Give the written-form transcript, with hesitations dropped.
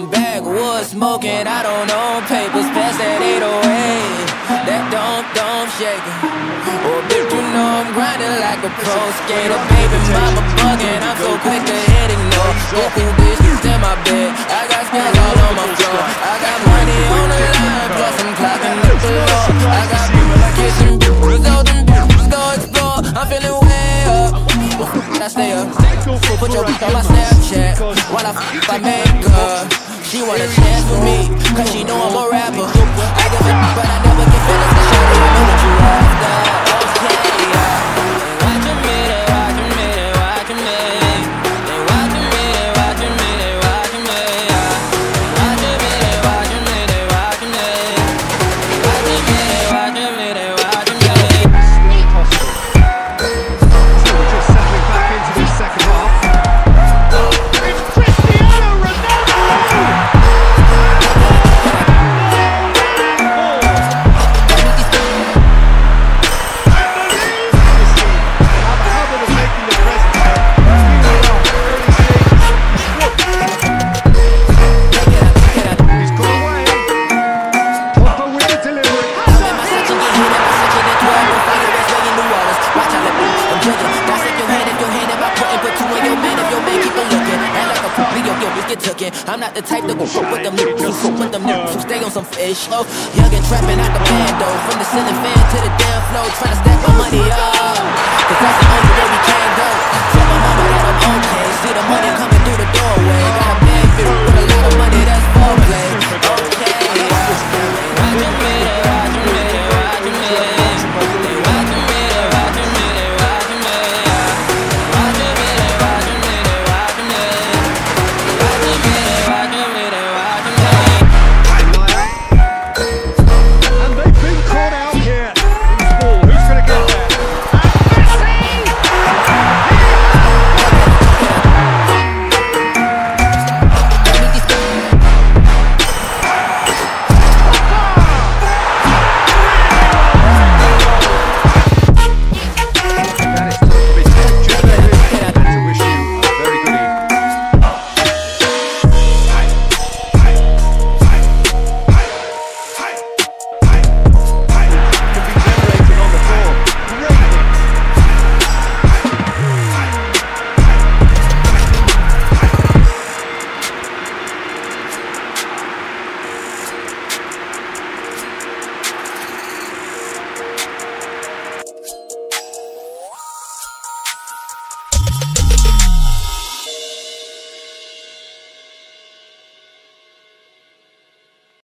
I'm backwoods smoking, I don't own papers. Pass that 808, that don't shake it. Oh, bitch, you know I'm grinding like a pro skater. Baby mama bugging, I'm so quick to hit ignore. Look who bitch is in my bed, I got scars all on my floor. I got money on the line, plus I'm clocking up the law. I got kitchen bitches, all them bitches go explore. I'm feeling way up, I stay up. Put your bitch on my Snapchat while I f*** my makeup. She wanna dance with me, cause she know I'm a rapper. I give a f***, but I never get feelings, cause she don't even know what you after. Okay, watchin' me, they watchin' me, they watchin' me. They watchin' me, they watchin' me, they watchin' me. Watchin' me, they watchin' me, they watchin' me. Watchin' me, they watchin' me, they watchin' me. So we're just settling back into the second half. I'm not the type to go with them niggas who cook with them niggas who stay on some fish loaf. Young and trapping out the bando, from the ceiling fan to the damn floor, trying to stack my money up, cause that's the only way we can go. Tell my mama that I'm okay, see the money coming through the doorway. Got a bad bitch with a lot of money.